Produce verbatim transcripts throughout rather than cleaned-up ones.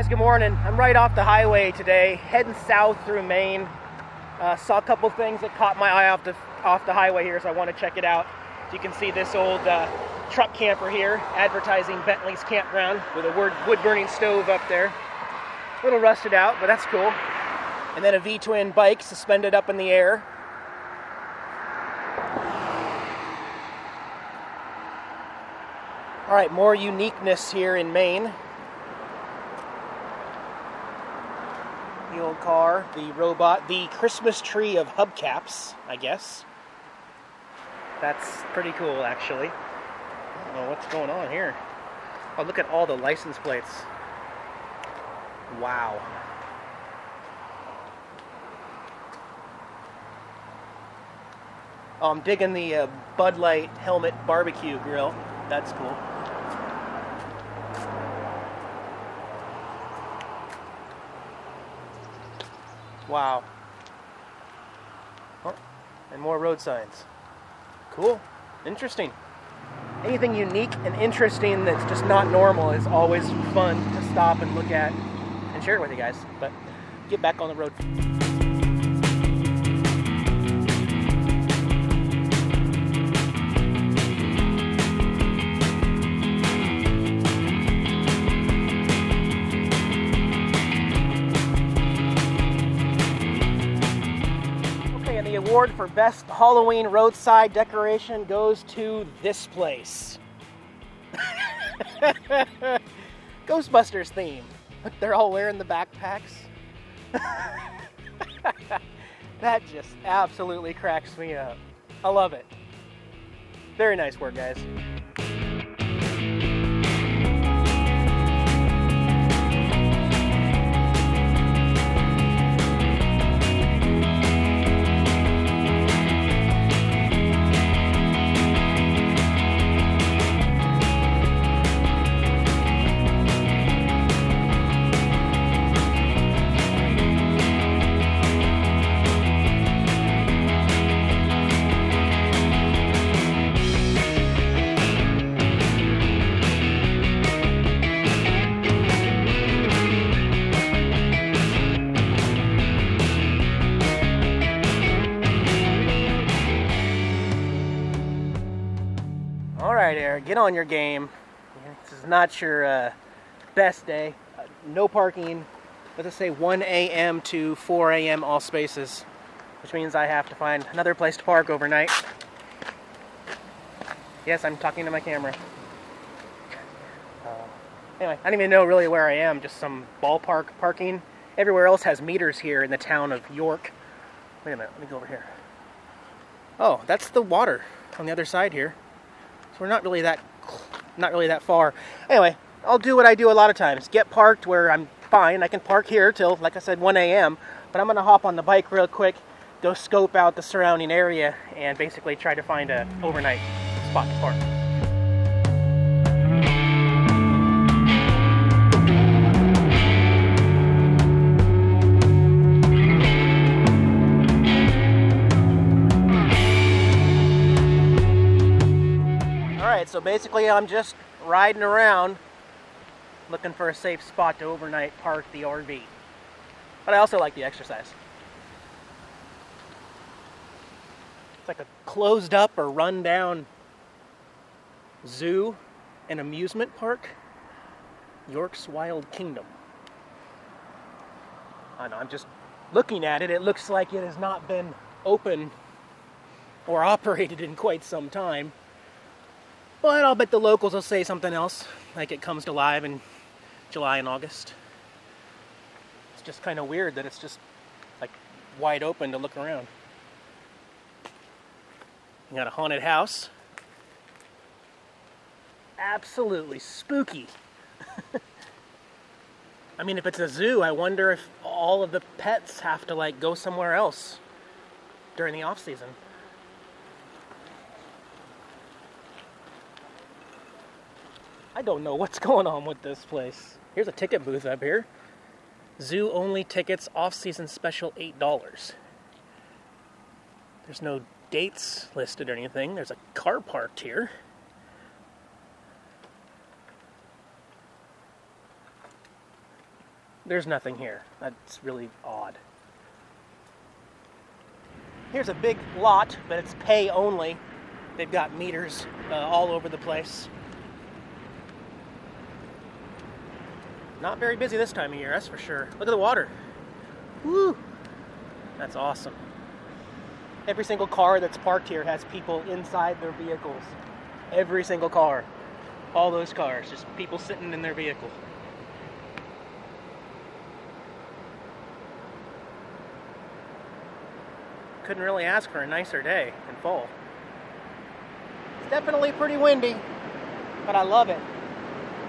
guys, good morning. I'm right off the highway today, heading south through Maine. Uh, saw a couple things that caught my eye off the off the highway here, so I want to check it out. So you can see this old uh, truck camper here, advertising Bentley's campground with a wood-burning stove up there. A little rusted out, but that's cool. And then a V-twin bike suspended up in the air. All right, more uniqueness here in Maine. The old car, the robot, the Christmas tree of hubcaps, I guess. That's pretty cool, actually. I don't know what's going on here. Oh, look at all the license plates. Wow. Oh, I'm digging the uh, Bud Light helmet barbecue grill. That's cool. Wow. Oh, and more road signs. Cool. Interesting. Anything unique and interesting that's just not normal is always fun to stop and look at and share it with you guys. But get back on the road. The award for best Halloween roadside decoration goes to this place. Ghostbusters theme. Look, they're all wearing the backpacks. That just absolutely cracks me up. I love it. Very nice work, guys. Get on your game. This is not your uh, best day. Uh, no parking. Let's say one A M to four A M all spaces, which means I have to find another place to park overnight. Yes, I'm talking to my camera. Uh, anyway, I don't even know really where I am, just some ballpark parking. Everywhere else has meters here in the town of York. Wait a minute, let me go over here. Oh, that's the water on the other side here. We're not really that, not really that far. Anyway, I'll do what I do a lot of times. Get parked where I'm fine. I can park here till, like I said, one A M But I'm gonna hop on the bike real quick, go scope out the surrounding area, and basically try to find a overnight spot to park. So basically I'm just riding around looking for a safe spot to overnight park the R V. But I also like the exercise. It's like a closed up or run down zoo and amusement park. York's Wild Kingdom. I know, I'm just looking at it. It looks like it has not been open or operated in quite some time. But I'll bet the locals will say something else, like it comes to life in July and August. It's just kind of weird that it's just like wide open to look around. You got a haunted house. Absolutely spooky. I mean, if it's a zoo, I wonder if all of the pets have to like go somewhere else during the off season. I don't know what's going on with this place. Here's a ticket booth up here. Zoo only tickets, off-season special, eight dollars. There's no dates listed or anything. There's a car parked here. there's nothing here. That's really odd. Here's a big lot, but it's pay only. They've got meters uh, all over the place. Not very busy this time of year, that's for sure. Look at the water. Woo! That's awesome. Every single car that's parked here has people inside their vehicles. Every single car. All those cars, just people sitting in their vehicle. Couldn't really ask for a nicer day in fall. It's definitely pretty windy, but I love it.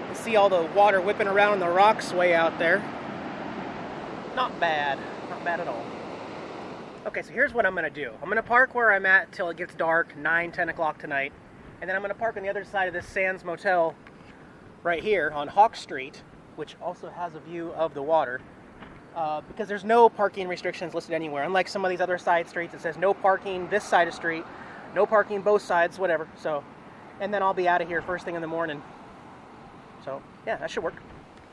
You see all the water whipping around the rocks way out there. Not bad, not bad at all. Okay, so here's what I'm gonna do. I'm gonna park where I'm at till it gets dark, nine, ten o'clock tonight, and then I'm gonna park on the other side of this Sands Motel right here on Hawk Street, which also has a view of the water. Uh, because there's no parking restrictions listed anywhere, unlike some of these other side streets. It says no parking this side of street, no parking both sides, whatever. So, and then I'll be out of here first thing in the morning. So, yeah, that should work.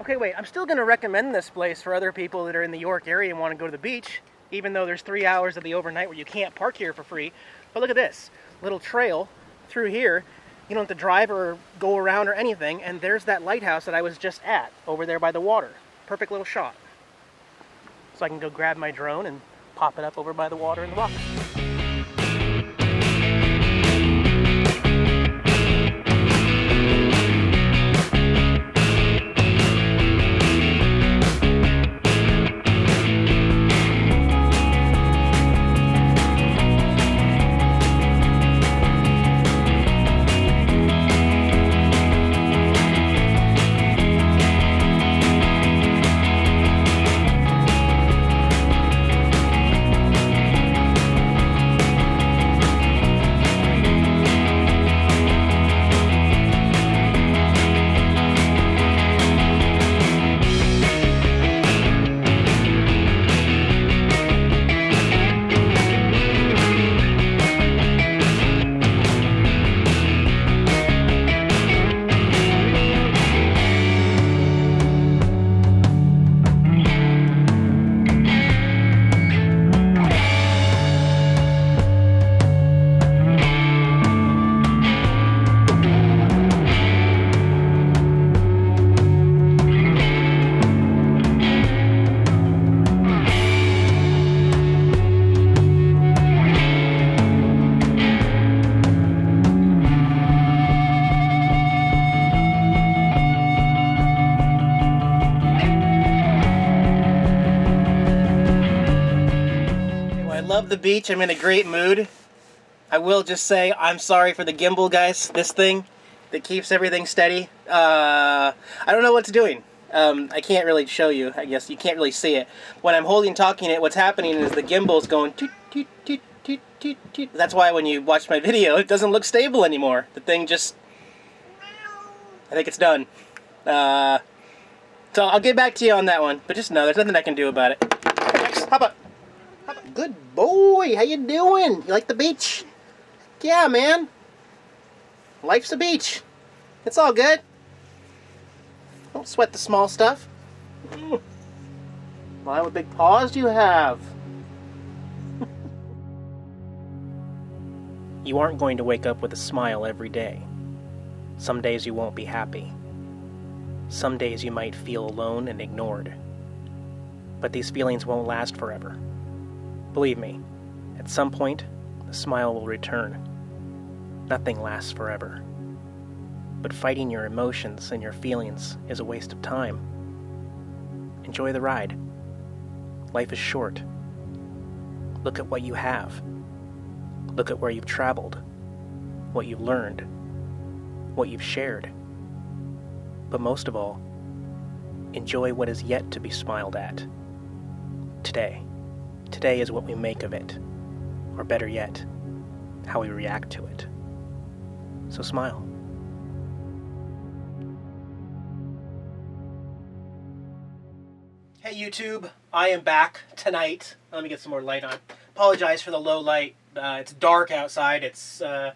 Okay, wait, I'm still going to recommend this place for other people that are in the York area and want to go to the beach, even though there's three hours of the overnight where you can't park here for free. But look at this little trail through here. You don't have to drive or go around or anything. And there's that lighthouse that I was just at over there by the water. Perfect little shot. So I can go grab my drone and pop it up over by the water and the rocks. The beach. I'm in a great mood. I will just say I'm sorry for the gimbal, guys. This thing that keeps everything steady. Uh, I don't know what it's doing. Um, I can't really show you. I guess you can't really see it. When I'm holding talking it, what's happening is the gimbal's going toot, toot, toot, toot, toot, toot. That's why when you watch my video, it doesn't look stable anymore. The thing just... I think it's done. Uh, so I'll get back to you on that one. But just know there's nothing I can do about it. Jax, hop up. Good boy, how you doing? You like the beach? Yeah, man. Life's a beach. It's all good. Don't sweat the small stuff. Mm. Why, what big paws do you have? You aren't going to wake up with a smile every day. Some days you won't be happy. Some days you might feel alone and ignored. But these feelings won't last forever. Believe me, at some point, the smile will return. Nothing lasts forever. But fighting your emotions and your feelings is a waste of time. Enjoy the ride. Life is short. Look at what you have. Look at where you've traveled, what you've learned, what you've shared. But most of all, enjoy what is yet to be smiled at. Today. Today is what we make of it, or better yet, how we react to it. So smile. Hey YouTube, I am back tonight. Let me get some more light on. Apologize for the low light. Uh, it's dark outside. It's uh,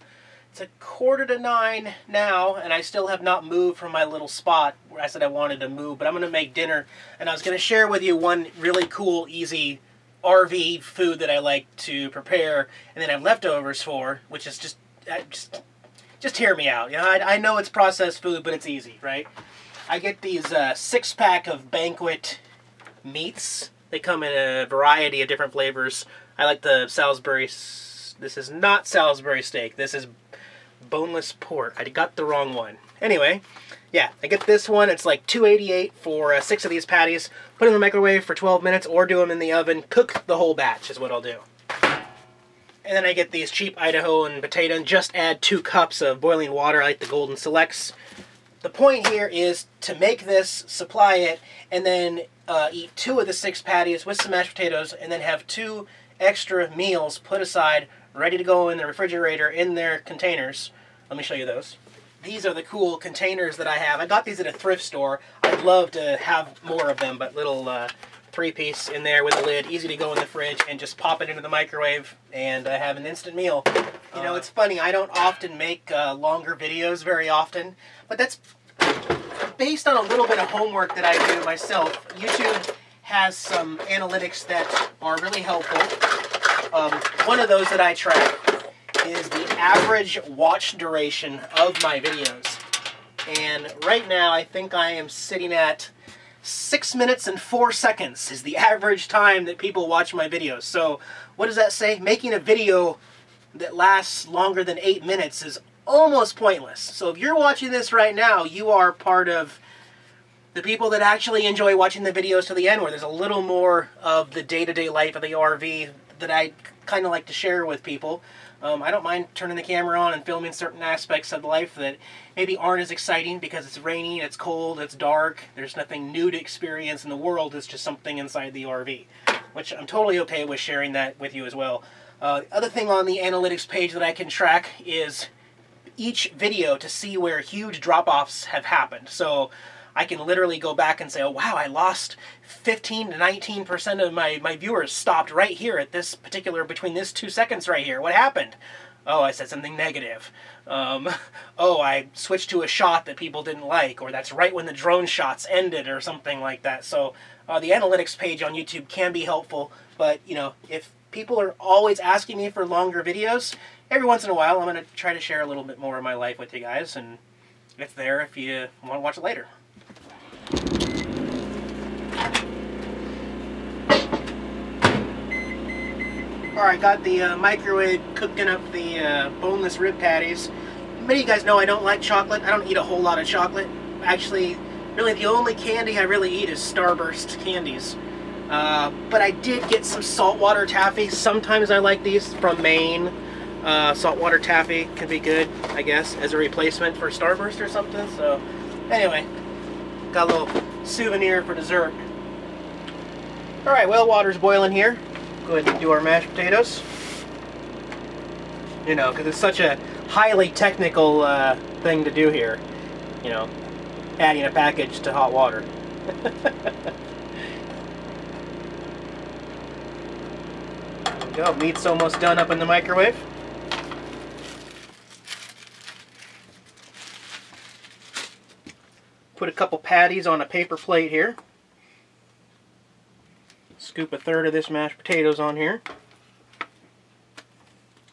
It's a quarter to nine now, and I still have not moved from my little spot where I said I wanted to move, but I'm going to make dinner, and I was going to share with you one really cool, easy R V food that I like to prepare, and then I have leftovers for, which is just, I just, just hear me out. You know, I, I know it's processed food, but it's easy, right? I get these uh, six-pack of Banquet meats. They come in a variety of different flavors. I like the Salisbury. This is not Salisbury steak. This is boneless pork. I got the wrong one. Anyway, yeah, I get this one. It's like two eighty-eight for uh, six of these patties. Put them in the microwave for twelve minutes or do them in the oven. Cook the whole batch is what I'll do. And then I get these cheap Idahoan potato and just add two cups of boiling water. I like the Golden Selects. The point here is to make this, supply it, and then uh, eat two of the six patties with some mashed potatoes, and then have two extra meals put aside, ready to go in the refrigerator in their containers. Let me show you those. These are the cool containers that I have. I got these at a thrift store. I'd love to have more of them, but little uh, three-piece in there with a lid, easy to go in the fridge, and just pop it into the microwave, and I have an instant meal. You know, it's funny, I don't often make uh, longer videos very often, but that's based on a little bit of homework that I do myself. YouTube has some analytics that are really helpful. Um, one of those that I track is the average watch duration of my videos. And right now, I think I am sitting at six minutes and four seconds is the average time that people watch my videos. So what does that say? Making a video that lasts longer than eight minutes is almost pointless. So if you're watching this right now, you are part of the people that actually enjoy watching the videos to the end, where there's a little more of the day-to-day life of the R V that I kind of like to share with people. Um, I don't mind turning the camera on and filming certain aspects of life that maybe aren't as exciting because it's rainy, it's cold, it's dark, there's nothing new to experience in the world, it's just something inside the R V, which I'm totally okay with sharing that with you as well. Uh, the other thing on the analytics page that I can track is each video to see where huge drop-offs have happened. So I can literally go back and say, oh wow, I lost fifteen to nineteen percent of my, my viewers stopped right here at this particular, between this two seconds right here. What happened? Oh, I said something negative. Um, oh, I switched to a shot that people didn't like, or that's right when the drone shots ended or something like that. So uh, the analytics page on YouTube can be helpful, but you know, if people are always asking me for longer videos. Every once in a while, I'm going to try to share a little bit more of my life with you guys, and it's there if you want to watch it later. Alright, got the uh, microwave cooking up the uh, boneless rib patties. Many of you guys know I don't like chocolate. I don't eat a whole lot of chocolate. Actually, really the only candy I really eat is Starburst candies. Uh, but I did get some saltwater taffy. Sometimes I like these from Maine. Uh, saltwater taffy can be good, I guess, as a replacement for Starburst or something. So, anyway, got a little souvenir for dessert. All right, well, water's boiling here. Go ahead and do our mashed potatoes. You know, because it's such a highly technical uh, thing to do here. You know, adding a package to hot water. Go, meat's almost done up in the microwave. Put a couple patties on a paper plate here. Scoop a third of this mashed potatoes on here.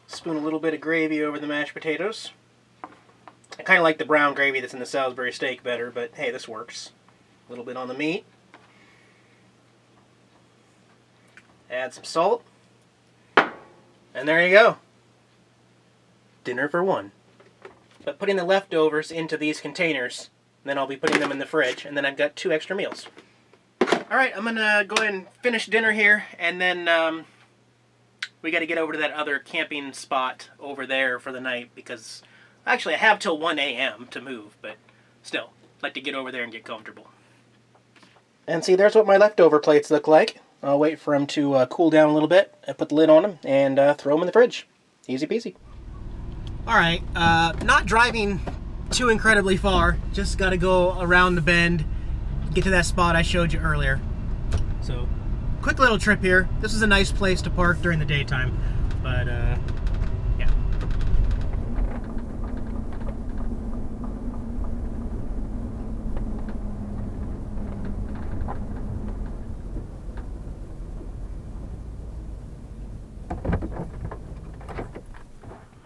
Spoon a little bit of gravy over the mashed potatoes. I kind of like the brown gravy that's in the Salisbury steak better, but hey, this works. A little bit on the meat. Add some salt. And there you go. Dinner for one. But putting the leftovers into these containers, and then I'll be putting them in the fridge, and then I've got two extra meals. Alright, I'm gonna go ahead and finish dinner here, and then um, we gotta get over to that other camping spot over there for the night, because actually I have till one A M to move, but still, I'd like to get over there and get comfortable. And see, there's what my leftover plates look like. I'll wait for them to uh, cool down a little bit, I put the lid on them, and uh, throw them in the fridge. Easy peasy. Alright, uh, not driving too incredibly far, just gotta go around the bend, get to that spot I showed you earlier. So, quick little trip here. This is a nice place to park during the daytime, but uh, yeah.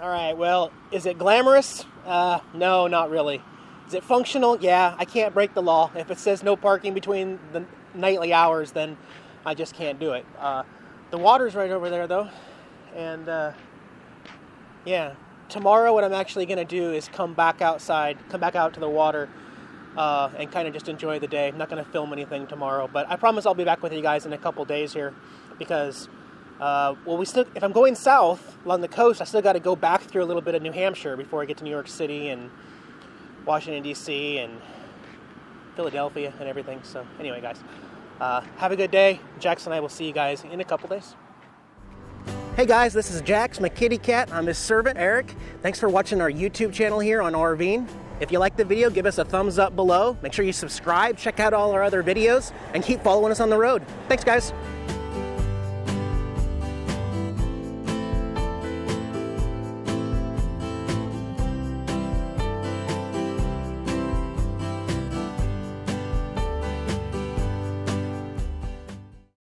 All right, well, is it glamorous? Uh, no, not really. Is it functional? Yeah, I can't break the law. If it says no parking between the nightly hours, then I just can't do it. Uh, the water's right over there, though. And, uh, yeah, tomorrow what I'm actually going to do is come back outside, come back out to the water, uh, and kind of just enjoy the day. I'm not going to film anything tomorrow, but I promise I'll be back with you guys in a couple days here because, uh, well, we still, if I'm going south along the coast, I still got to go back through a little bit of New Hampshire before I get to New York City and Washington, D C and Philadelphia and everything. So anyway, guys, uh, have a good day. Jax and I will see you guys in a couple days. Hey guys, this is Jax, my kitty cat. I'm his servant, Eric. Thanks for watching our YouTube channel here on RVine. If you like the video, give us a thumbs up below. Make sure you subscribe, check out all our other videos, and keep following us on the road. Thanks, guys.